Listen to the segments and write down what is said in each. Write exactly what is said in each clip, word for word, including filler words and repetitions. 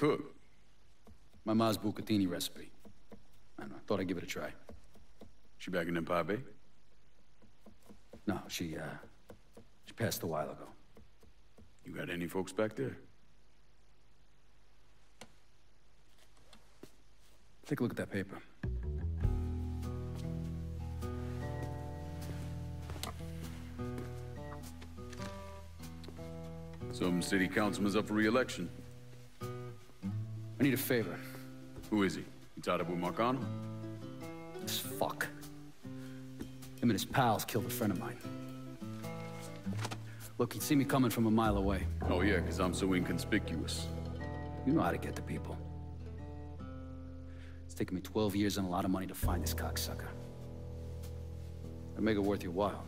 cook? My ma's bucatini recipe. I don't know, I thought I'd give it a try. She back in Empire Bay? No, she, uh, she passed a while ago. You got any folks back there? Take a look at that paper. Some city councilman's up for re-election. I need a favor. Who is he? You tied up with Marcano? This fuck. Him and his pals killed a friend of mine. Look, he'd see me coming from a mile away. Oh yeah, because I'm so inconspicuous. You know how to get to people. It's taken me twelve years and a lot of money to find this cocksucker. I'd make it worth your while.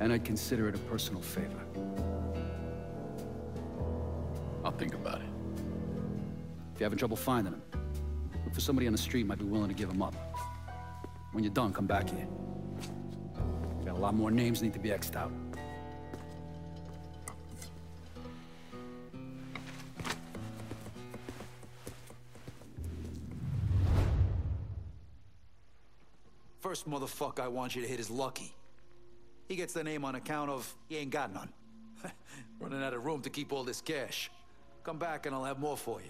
And I'd consider it a personal favor. I'll think about it. If you're having trouble finding him, look for somebody on the street might be willing to give him up. When you're done, come back here. We've got a lot more names need to be X'd out. First motherfucker I want you to hit is Lucky. He gets the name on account of he ain't got none. Running out of room to keep all this cash. Come back and I'll have more for you.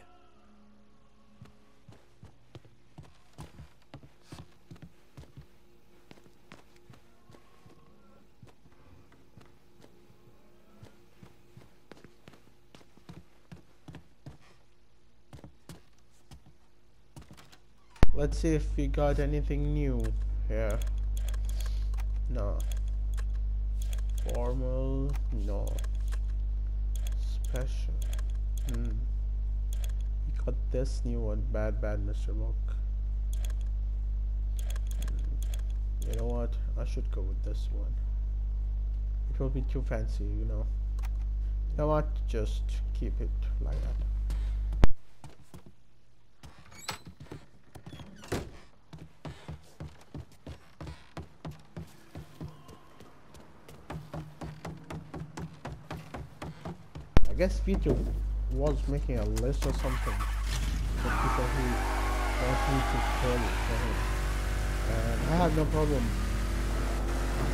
Let's see if we got anything new here. No. Formal, no. Special. Hmm. We got this new one. Bad, bad, Mister Mook. Hmm. You know what? I should go with this one. It will be too fancy, you know. You know what? Just keep it like that. I guess Vito was making a list or something for people who want me to kill for him. And I have no problem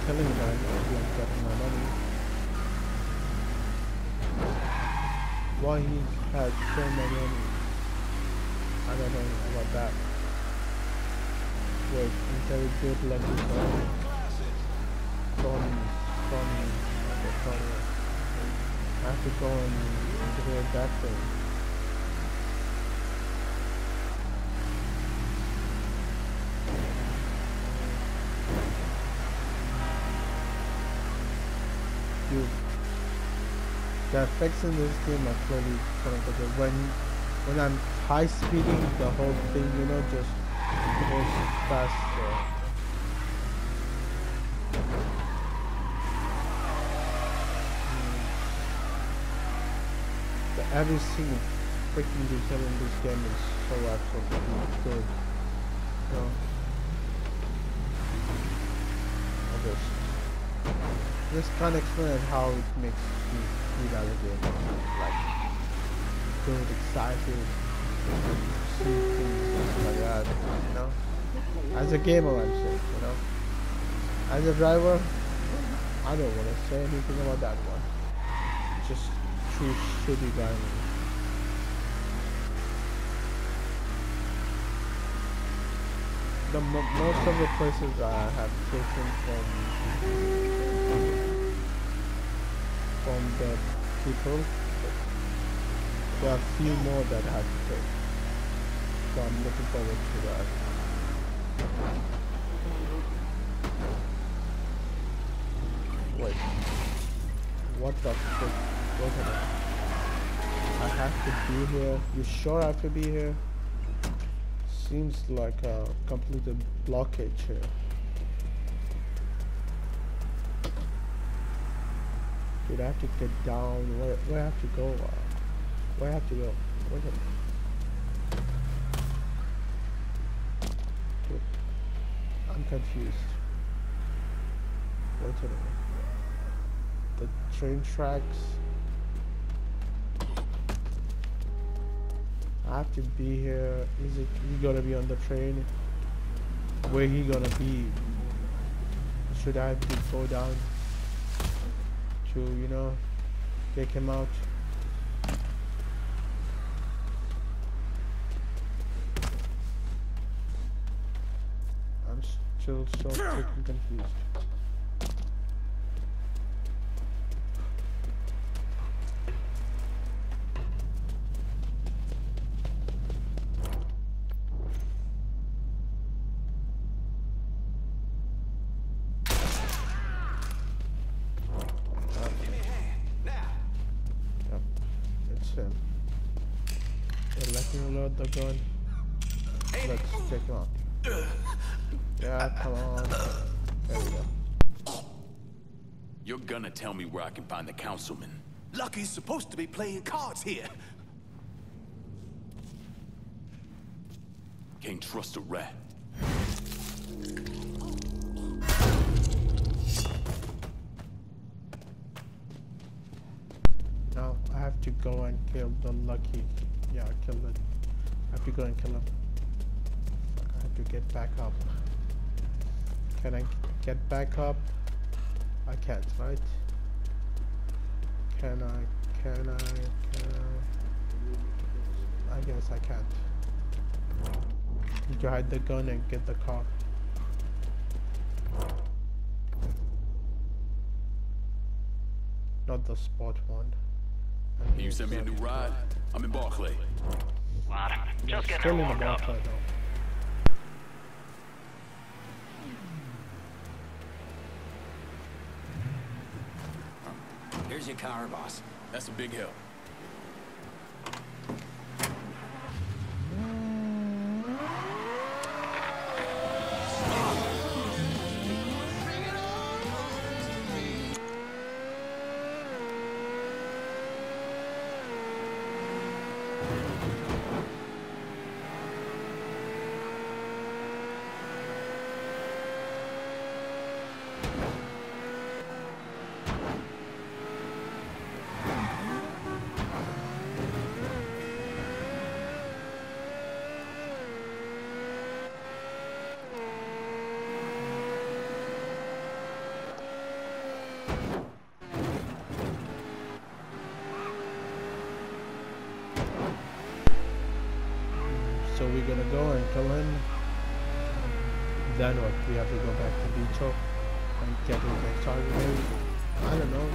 killing them if you want to get my money. Why he had so many enemies? I don't know about that. Wait, interrogate Lucky Tony. Tony, Tony, okay, Tony. I have to go and integrate that thing. Dude, the effects in this game are clearly kind of good. When, when I'm high speeding, the whole thing, you know, just goes faster. Every single freaking detail in this game is so absolutely good. No. I just, just can't explain how it makes me feel out of the game. Like, good, excited, see things like that, you know? As a gamer, I'm saying, you know? As a driver, I don't want to say anything about that one. Just should be diamond. The mo most of the places I have taken from from the people, there are a few more that I have to take. So I'm looking forward to that. Wait, what the fuck? I have to be here. You sure I have to be here? Seems like a complete blockage here. Dude, I have to get down. Where, where I have to go? Where I have to go? Where can Dude, I'm confused. Wait a minute. The train tracks. I have to be here. Is it he gonna be on the train? Where he gonna be? Should I have to go down to, you know, take him out? I'm still so freaking confused. The gun. Let's check him out. Yeah, come on. There we go. You're gonna tell me where I can find the councilman. Lucky's supposed to be playing cards here. Can't trust a rat. Now I have to go and kill the Lucky. Yeah, kill it. I have to go and kill him. I have to get back up. Can I get back up? I can't, right? Can I? Can I? Can I? I guess I can't. You can hide the gun and get the car. Not the sport one. Can you send me a new ride? I'm in Barclay. Just get her warmed up. Here's your car, boss. That's a big help. So we're gonna go and kill him. Then what? We have to go back to Vito and get his next target. Maybe. I don't know.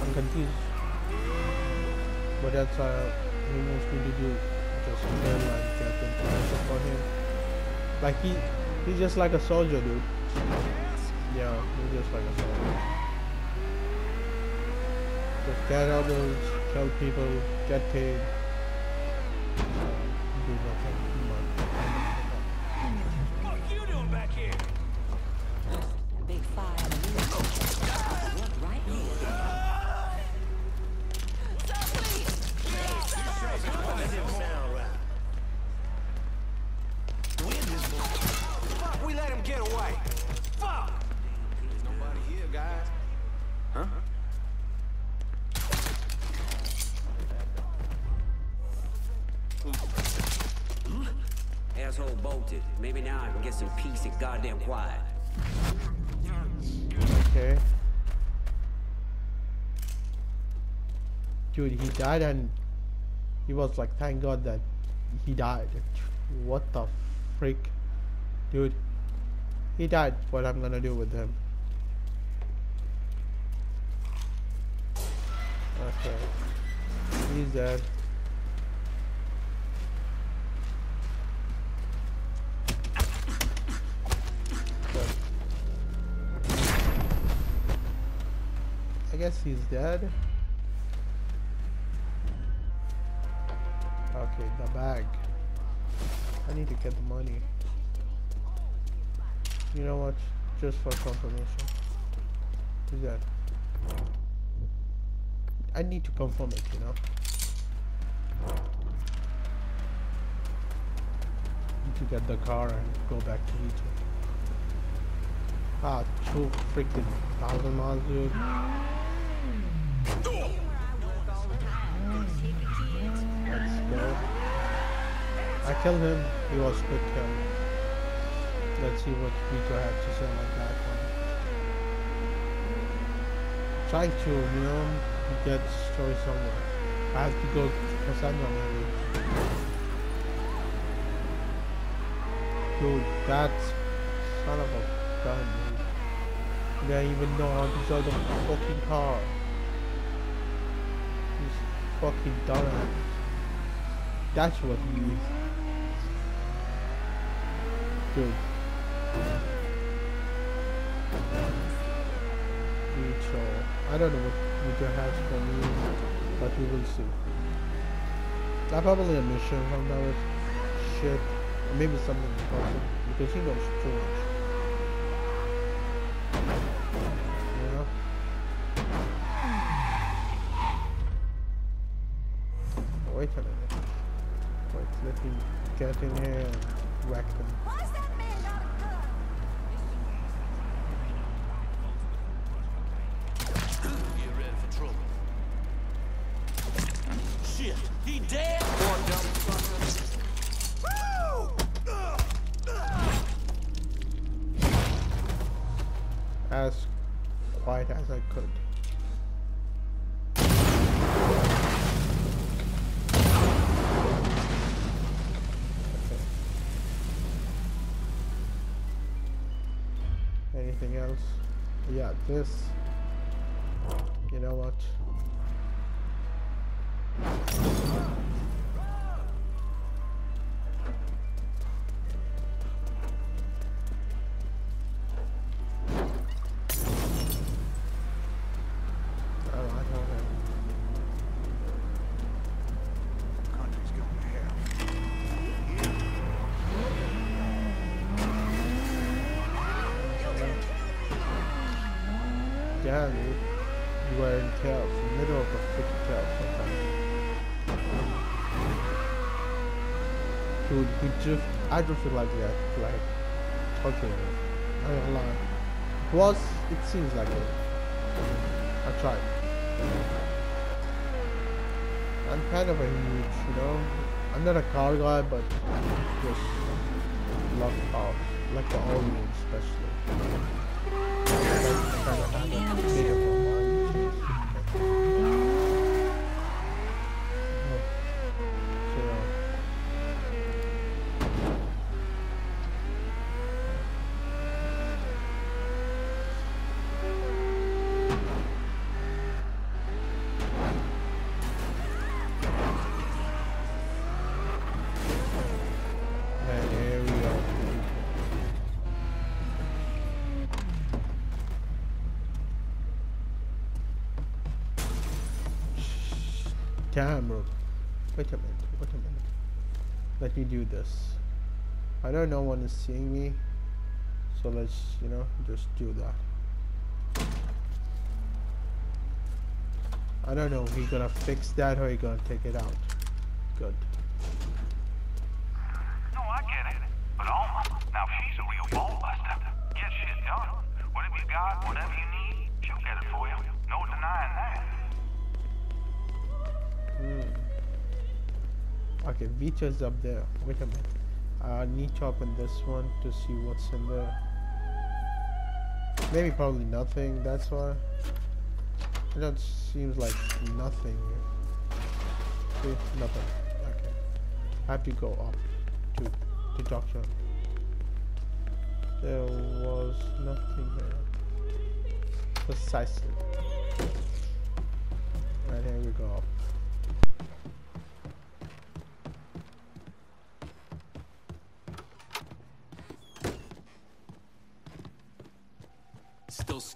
I'm confused. But that's what uh, he wants me to do. Just kill and get them to answer for him. Like he, he's just like a soldier, dude. Yeah, he's just like a soldier. Just get others, kill people, get paid. Maybe now I can get some peace and goddamn quiet. Okay. Dude, he died and he was like, thank God that he died. What the freak? Dude, he died. What I'm gonna do with him? Okay. He's dead. I guess he's dead. Okay, the bag. I need to get the money. You know what? Just for confirmation. He's dead. I need to confirm it, you know. I need to get the car and go back to Egypt. Ah, two freaking thousand miles, dude. Let's go. I killed him, he was a good kill. Let's see what Vito had to say on that one. Trying to, you know, get the story somewhere. I have to go to Cassandra maybe. Dude, that's son of a gun, dude. They don't even know how to sell the fucking car. He's fucking dumbass. That's what he is. Dude. Mitchell. I don't know what Mitchell has for me, but we will see. That's probably a mission from that shit. Maybe something important, because he knows too much. Yeah. Wait a minute. Wait, let me get in here and whack them. Why is that man not a gun? Get ready for trouble. Shit, he dead? Poor dumb fucker. As quiet as I could. Okay. Anything else? Yeah, this. You know what? Dude, we drift, I don't feel like that, like, okay, I don't lie. It was, it seems like it. I tried. I'm kind of a huge, you know, I'm not a car guy, but I just love cars, like the old one especially. That's kind of how I feel for mine. Damn, bro. Wait a minute, wait a minute. Let me do this. I know no one is seeing me, so let's, you know, just do that. I don't know if he's gonna fix that or he's gonna take it out. Good. No, I get it. But Alma, now she's a real ball buster. Get shit done. Whatever you got, whatever you need, she'll get it for you. No denying that. Hmm. Okay, Vito's up there. Wait a minute. I need to open this one to see what's in there. Maybe probably nothing, that's why. It don't seems like nothing here. See? Nothing. Okay. I have to go up to the doctor. There was nothing here. Precisely. Right, here we go up.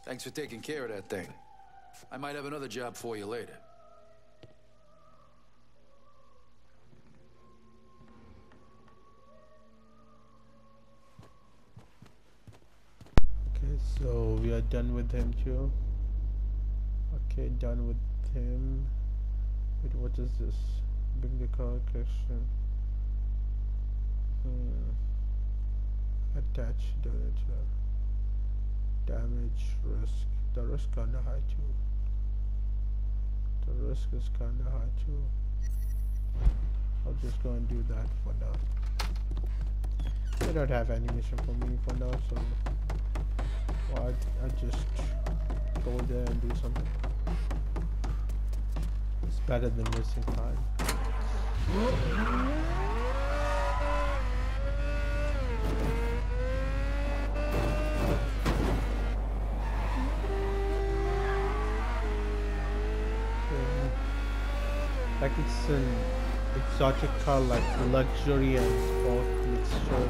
Thanks for taking care of that thing. I might have another job for you later. Okay, so we are done with him too. Okay, done with him. Wait, what is this? Bring the car collection. Hmm. Attach data. Damage, risk. The risk kinda high too. The risk is kinda high too. I'll just go and do that for now. They don't have animation for me for now, so well, I, I just go there and do something. It's better than wasting time. Like it's an exotic car, like luxury and sport mixture.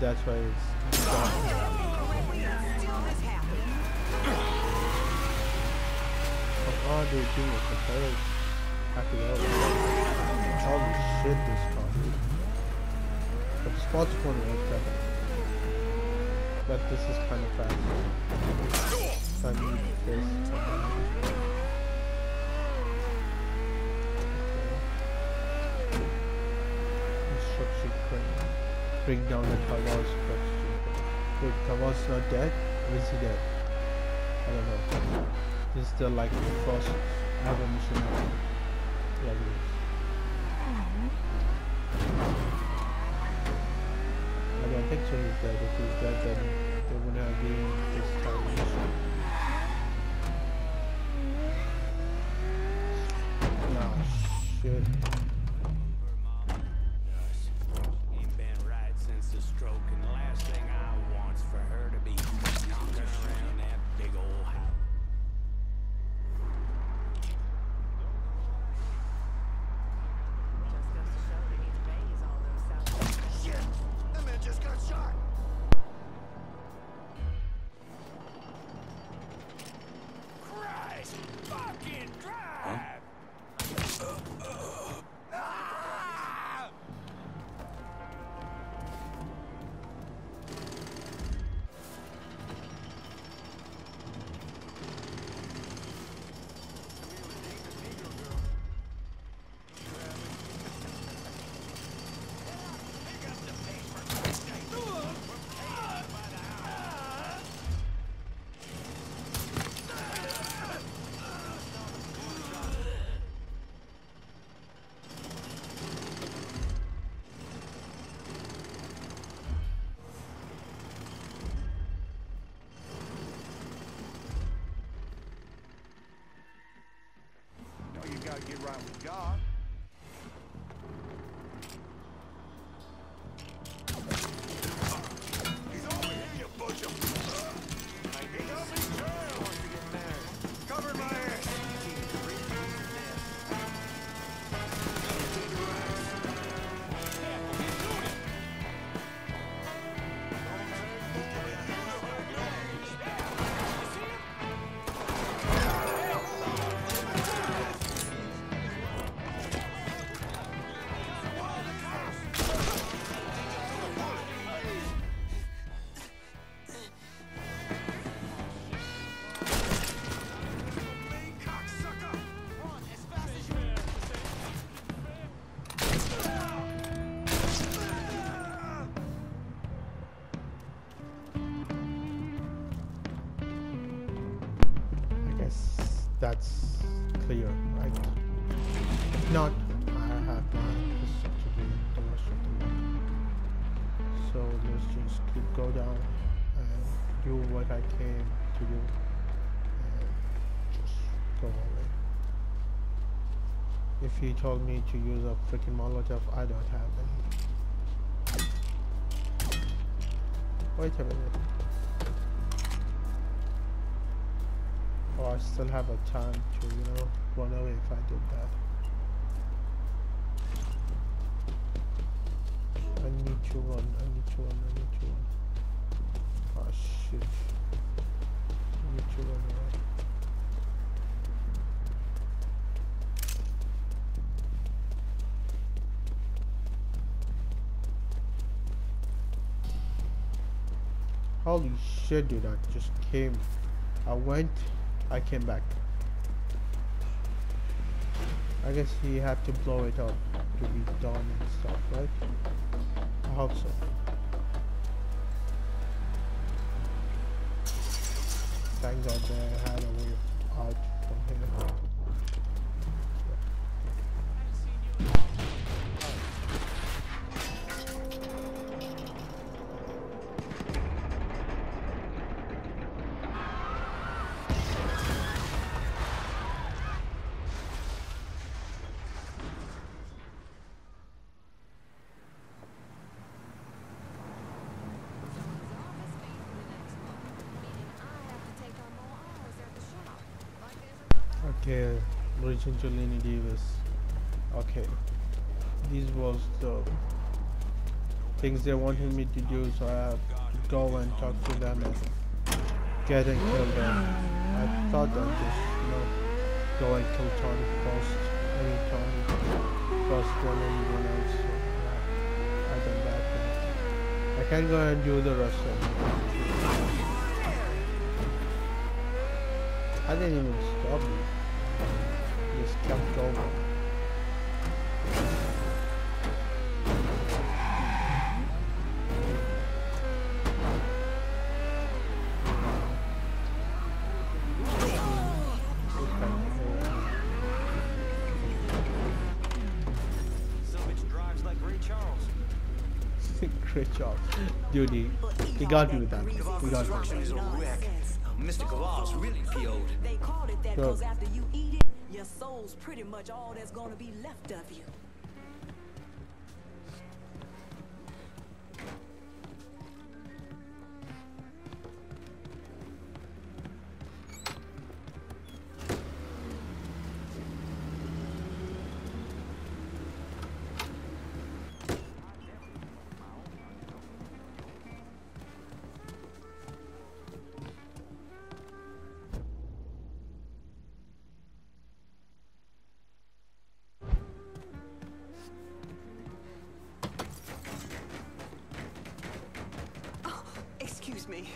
That's why it's gone. What are they doing with the cars? Happy hour. Holy shit, this car. But the sports one was better. But this is kind of fast. I need this. Bring down the Kavos question. Wait, Kavos not dead? Or is he dead? I don't know. This is the like the first ever mission. Yeah, it is. I don't think so he's dead. If he's dead, then they wouldn't have been this time mission. Nah, shit. Get right with God. He's over here, you butcher. He's up his trail. Cover my ass. That's clear, right? If not, I have my to do the rest of the work. So let's just keep go down and do what I came to do and just go away. If he told me to use a freaking Molotov, I don't have any. Wait a minute. I still have a time to, you know, run away if I did that. I need to run, I need to run, I need to run. Oh shit. I need to run away. Holy shit, dude, I just came. I went. I came back. I guess he had to blow it up to be done and stuff, right? I hope so. Thank God they had a way out from here. Okay, reaching to Lini Davis. Okay, these was the things they wanted me to do, so I have to go and talk to them and get and kill them. I thought I'd just, you know, go and kill Tony first, any Tony first than anyone else. So yeah, I done that thing. I can go and do the rest of it. I didn't even stop me. I just kept going. Great job. Dude, he, he got me with that. He got me. Mister Kavos really P O'd. They called it that because after you eat it, your soul's pretty much all that's going to be left of you. Me.